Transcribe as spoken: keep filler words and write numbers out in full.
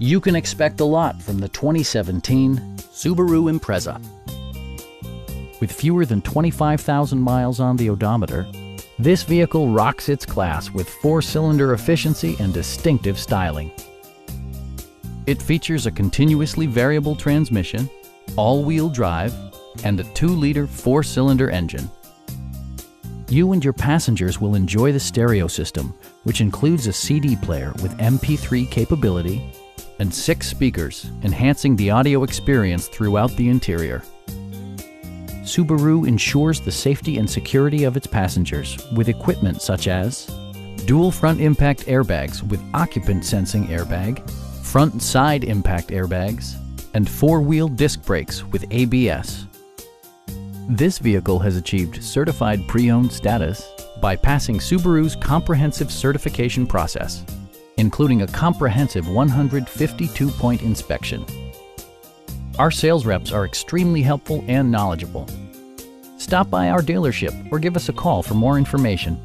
You can expect a lot from the twenty seventeen Subaru Impreza. With fewer than twenty-five thousand miles on the odometer, this vehicle rocks its class with four-cylinder efficiency and distinctive styling. It features a continuously variable transmission, all-wheel drive, and a two liter four-cylinder engine. You and your passengers will enjoy the stereo system, which includes a C D player with M P three capability and six speakers, enhancing the audio experience throughout the interior. Subaru ensures the safety and security of its passengers with equipment such as dual front impact airbags with occupant sensing airbag, front and side impact airbags, and four-wheel disc brakes with A B S. This vehicle has achieved certified pre-owned status by passing Subaru's comprehensive certification process, including a comprehensive one hundred fifty-two point inspection. Our sales reps are extremely helpful and knowledgeable. Stop by our dealership or give us a call for more information.